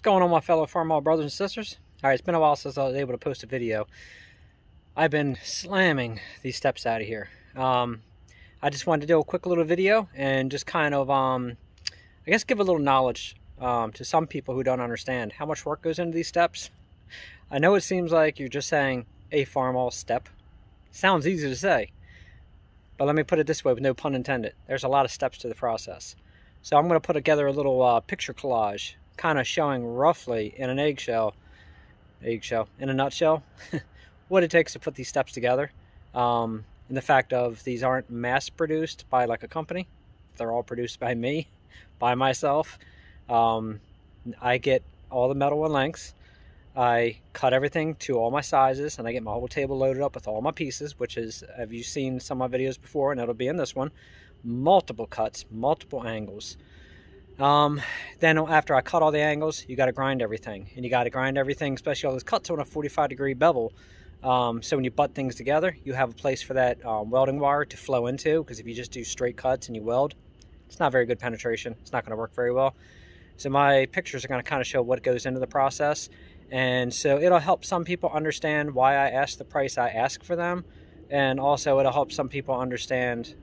What's going on, my fellow Farmall brothers and sisters? Alright, it's been a while since I was able to post a video. I've been slamming these steps out of here. I just wanted to do a quick little video and just kind of, I guess, give a little knowledge to some people who don't understand how much work goes into these steps. I know it seems like you're just saying a Farmall step. Sounds easy to say, but let me put it this way with no pun intended. There's a lot of steps to the process. So I'm going to put together a little picture collage, kind of showing roughly in an nutshell what it takes to put these steps together, and the fact of these aren't mass produced by like a company. They're all produced by me, by myself. I get all the metal and lengths, I cut everything to all my sizes, and I get my whole table loaded up with all my pieces, which is, have you seen some of my videos before, and it'll be in this one, multiple cuts, multiple angles. Then after I cut all the angles, you got to grind everything, and you got to grind everything, especially all those cuts, on a 45-degree bevel. So when you butt things together, you have a place for that welding wire to flow into, because if you just do straight cuts and you weld, it's not very good penetration. It's not going to work very well. So my pictures are going to kind of show what goes into the process, and so it'll help some people understand why I asked the price I asked for them, and also it'll help some people understand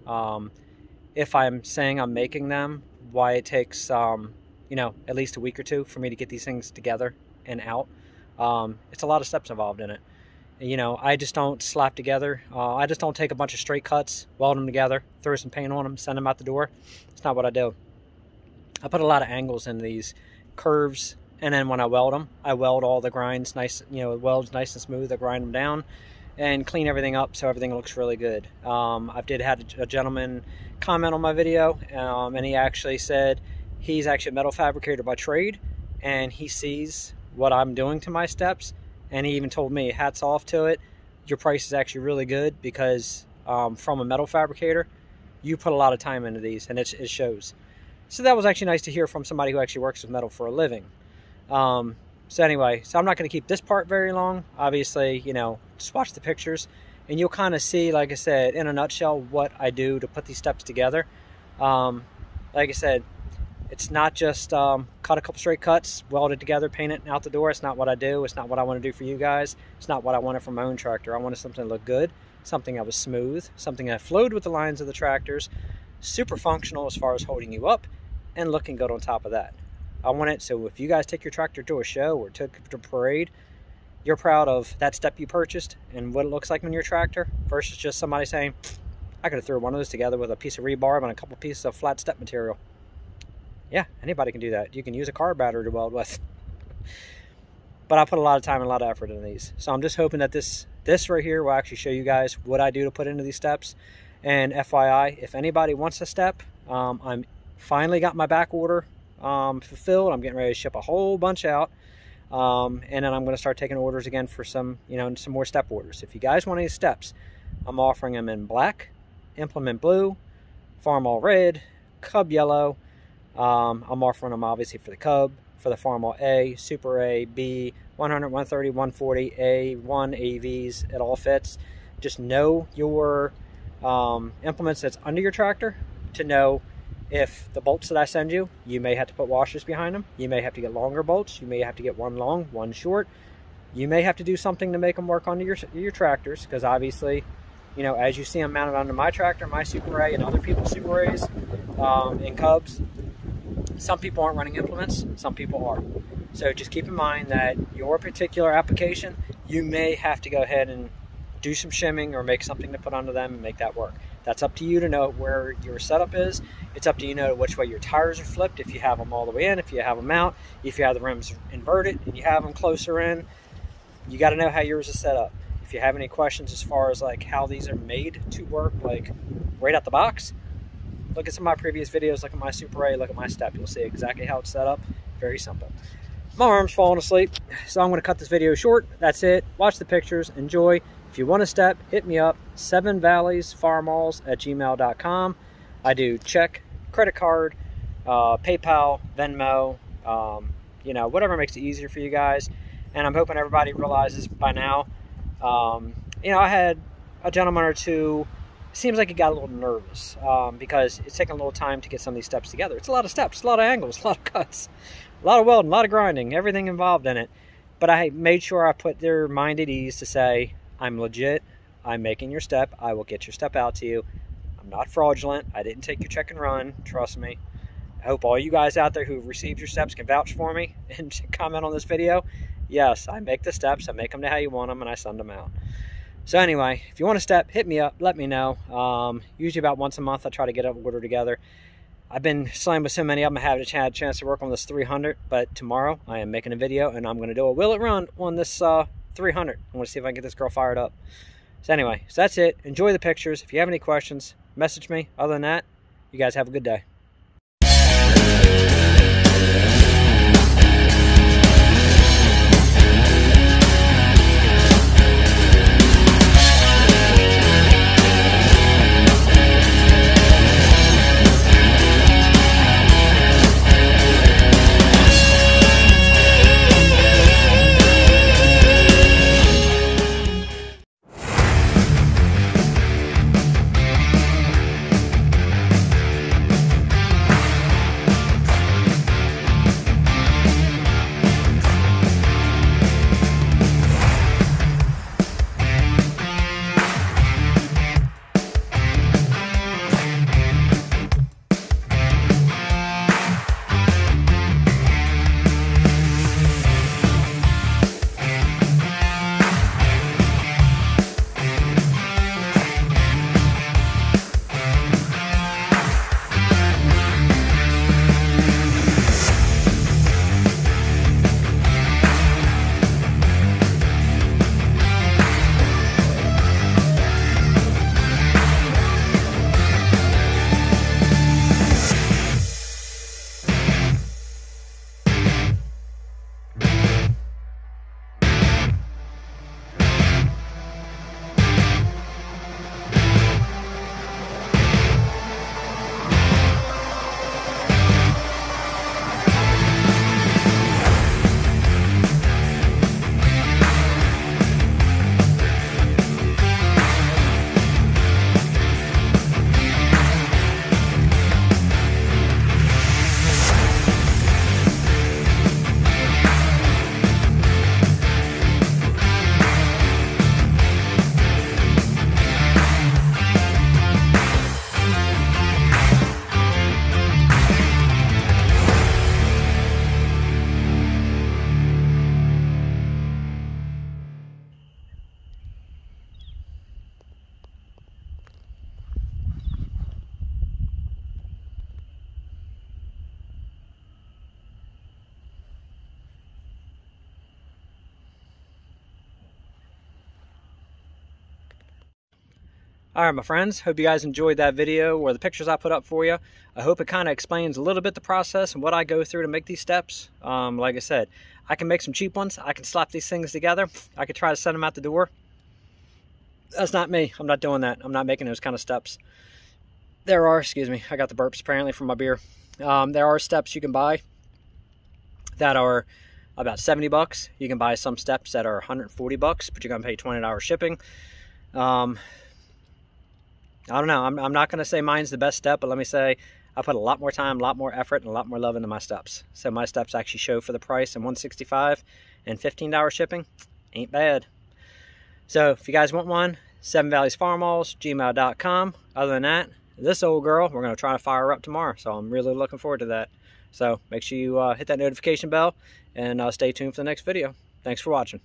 if I'm saying I'm making them, why it takes, you know, at least a week or two for me to get these things together and out. It's a lot of steps involved in it. You know, I just don't slap together. I just don't take a bunch of straight cuts, weld them together, throw some paint on them, send them out the door. It's not what I do. I put a lot of angles in these curves, and then when I weld them, I weld all the grinds nice, you know, welds nice and smooth. I grind them down and clean everything up so everything looks really good. I did have a gentleman comment on my video, and he actually said he's actually a metal fabricator by trade, and he sees what I'm doing to my steps, and he even told me, hats off to it, your price is actually really good, because from a metal fabricator, you put a lot of time into these, and it shows. So that was actually nice to hear from somebody who actually works with metal for a living. So anyway, so I'm not going to keep this part very long. Obviously, you know, just watch the pictures, and you'll kind of see, like I said, in a nutshell, what I do to put these steps together. Like I said, it's not just cut a couple straight cuts, weld it together, paint it, and out the door. It's not what I do. It's not what I want to do for you guys. It's not what I wanted from my own tractor. I wanted something to look good, something that was smooth, something that flowed with the lines of the tractors, super functional as far as holding you up, and looking good on top of that. I want it so if you guys take your tractor to a show or to a parade, you're proud of that step you purchased and what it looks like on your tractor, versus just somebody saying, I could have threw one of those together with a piece of rebar and a couple pieces of flat step material. Yeah, anybody can do that. You can use a car battery to weld with. But I put a lot of time and a lot of effort into these. So I'm just hoping that this right here will actually show you guys what I do to put into these steps. And FYI, if anybody wants a step, I'm finally got my back order fulfilled. I'm getting ready to ship a whole bunch out, and then I'm going to start taking orders again for some, you know, some more step orders. If you guys want any steps, I'm offering them in black, implement blue, Farmall red, cub yellow. I'm offering them obviously for the cub, for the Farmall A, super A, B, 100, 130, 140, A1 AVs. It all fits. Just know your implements that's under your tractor to know if the bolts that I send you, you may have to put washers behind them. You may have to get longer bolts. You may have to get one long, one short. You may have to do something to make them work onto your tractors, because obviously, you know, as you see them mounted onto my tractor, my Super A and other people's Super A's and Cubs, some people aren't running implements, some people are. So just keep in mind that your particular application, you may have to go ahead and do some shimming or make something to put onto them and make that work. That's up to you to know where your setup is. It's up to you to know which way your tires are flipped, if you have them all the way in, if you have them out, if you have the rims inverted and you have them closer in. You got to know how yours is set up. If you have any questions as far as like how these are made to work, like right out the box, look at some of my previous videos, look at my Super A, look at my step. You'll see exactly how it's set up. Very simple. My arm's falling asleep, so I'm going to cut this video short. That's it. Watch the pictures. Enjoy. If you want a step, hit me up, sevenvalleysfarmalls@gmail.com. I do check, credit card, PayPal, Venmo, you know, whatever makes it easier for you guys. And I'm hoping everybody realizes by now, you know, I had a gentleman or two, seems like he got a little nervous because it's taking a little time to get some of these steps together. It's a lot of steps, a lot of angles, a lot of cuts. a lot of welding, a lot of grinding, everything involved in it. But I made sure I put their mind at ease to say, I'm legit, I'm making your step, I will get your step out to you. I'm not fraudulent, I didn't take your check and run, trust me. I hope all you guys out there who received your steps can vouch for me and comment on this video. Yes, I make the steps, I make them to how you want them, and I send them out. So anyway, if you want a step, hit me up, let me know. Usually about once a month I try to get an order together. I've been slammed with so many of them, I haven't had a chance to work on this 300, but tomorrow I am making a video and I'm going to do a will it run on this 300. I want to see if I can get this girl fired up. So anyway, so that's it. Enjoy the pictures. If you have any questions, message me. Other than that, you guys have a good day. Alright my friends, hope you guys enjoyed that video or the pictures I put up for you. I hope it kind of explains a little bit the process and what I go through to make these steps. Like I said, I can make some cheap ones, I can slap these things together, I could try to send them out the door. That's not me, I'm not doing that, I'm not making those kind of steps. There are, excuse me, I got the burps apparently from my beer. There are steps you can buy that are about 70 bucks. You can buy some steps that are 140 bucks, but you're going to pay $20 shipping. I don't know, I'm not going to say mine's the best step, but let me say I put a lot more time, a lot more effort, and a lot more love into my steps. So my steps actually show for the price of $165 and $15 shipping. Ain't bad. So if you guys want one, sevenvalleysfarmalls@gmail.com. Other than that, this old girl, we're going to try to fire her up tomorrow, so I'm really looking forward to that. So make sure you hit that notification bell and stay tuned for the next video. Thanks for watching.